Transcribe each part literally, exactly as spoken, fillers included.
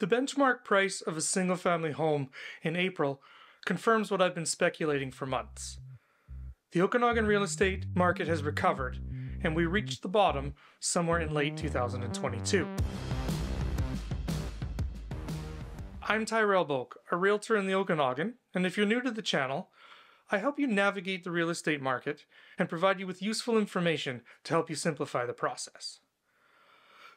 The benchmark price of a single-family home in April confirms what I've been speculating for months. The Okanagan real estate market has recovered, and we reached the bottom somewhere in late two thousand twenty-two. I'm Tyrell Boake, a realtor in the Okanagan, and if you're new to the channel, I help you navigate the real estate market and provide you with useful information to help you simplify the process.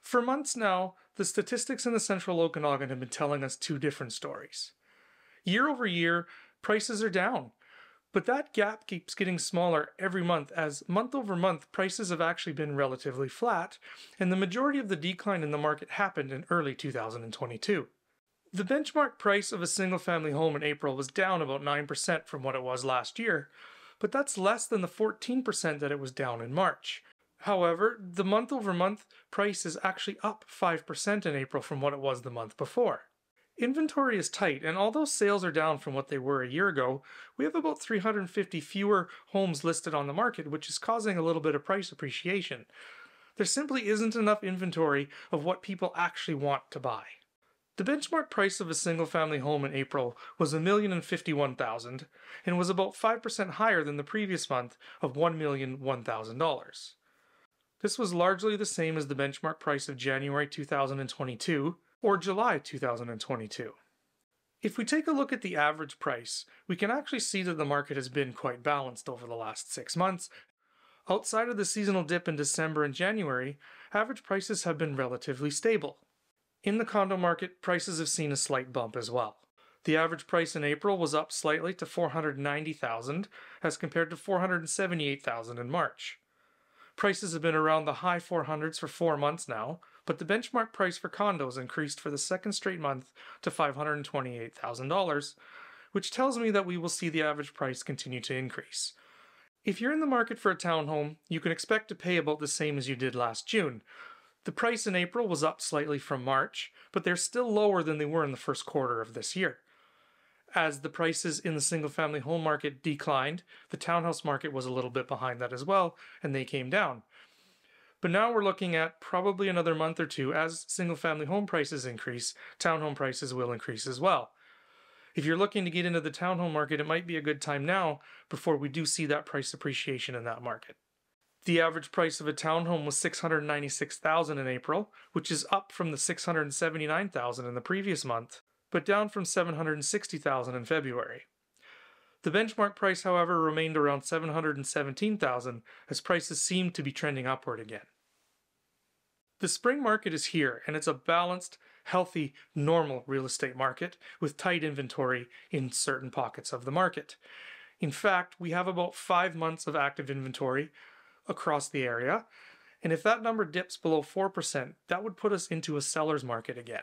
For months now, the statistics in the Central Okanagan have been telling us two different stories. Year over year, prices are down, but that gap keeps getting smaller every month as month over month prices have actually been relatively flat, and the majority of the decline in the market happened in early two thousand twenty-two. The benchmark price of a single-family home in April was down about nine percent from what it was last year, but that's less than the fourteen percent that it was down in March. However, the month-over-month price is actually up five percent in April from what it was the month before. Inventory is tight, and although sales are down from what they were a year ago, we have about three hundred fifty fewer homes listed on the market, which is causing a little bit of price appreciation. There simply isn't enough inventory of what people actually want to buy. The benchmark price of a single-family home in April was one million fifty-one thousand dollars and was about five percent higher than the previous month of one million one thousand dollars. This was largely the same as the benchmark price of January two thousand twenty-two or July two thousand twenty-two. If we take a look at the average price, we can actually see that the market has been quite balanced over the last six months. Outside of the seasonal dip in December and January, average prices have been relatively stable. In the condo market, prices have seen a slight bump as well. The average price in April was up slightly to four hundred ninety thousand dollars as compared to four hundred seventy-eight thousand dollars in March. Prices have been around the high four hundreds for four months now, but the benchmark price for condos increased for the second straight month to five hundred twenty-eight thousand dollars, which tells me that we will see the average price continue to increase. If you're in the market for a townhome, you can expect to pay about the same as you did last June. The price in April was up slightly from March, but they're still lower than they were in the first quarter of this year. As the prices in the single-family home market declined, the townhouse market was a little bit behind that as well, and they came down. But now we're looking at probably another month or two. As single-family home prices increase, townhome prices will increase as well. If you're looking to get into the townhome market, it might be a good time now before we do see that price appreciation in that market. The average price of a townhome was six hundred ninety-six thousand dollars in April, which is up from the six hundred seventy-nine thousand dollars in the previous month, but down from seven hundred sixty thousand dollars in February. The benchmark price, however, remained around seven hundred seventeen thousand dollars as prices seemed to be trending upward again. The spring market is here, and it's a balanced, healthy, normal real estate market with tight inventory in certain pockets of the market. In fact, we have about five months of active inventory across the area, and if that number dips below four percent, that would put us into a seller's market again.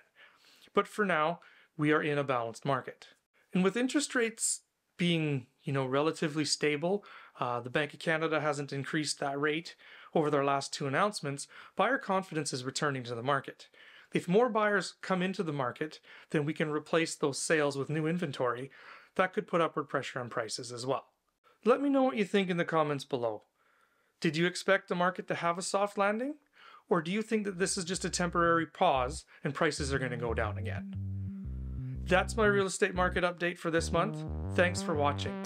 But for now, we are in a balanced market. And with interest rates being, you know, relatively stable, uh, the Bank of Canada hasn't increased that rate over their last two announcements, buyer confidence is returning to the market. If more buyers come into the market, then we can replace those sales with new inventory. That could put upward pressure on prices as well. Let me know what you think in the comments below. Did you expect the market to have a soft landing? Or do you think that this is just a temporary pause and prices are going to go down again? That's my real estate market update for this month. Thanks for watching.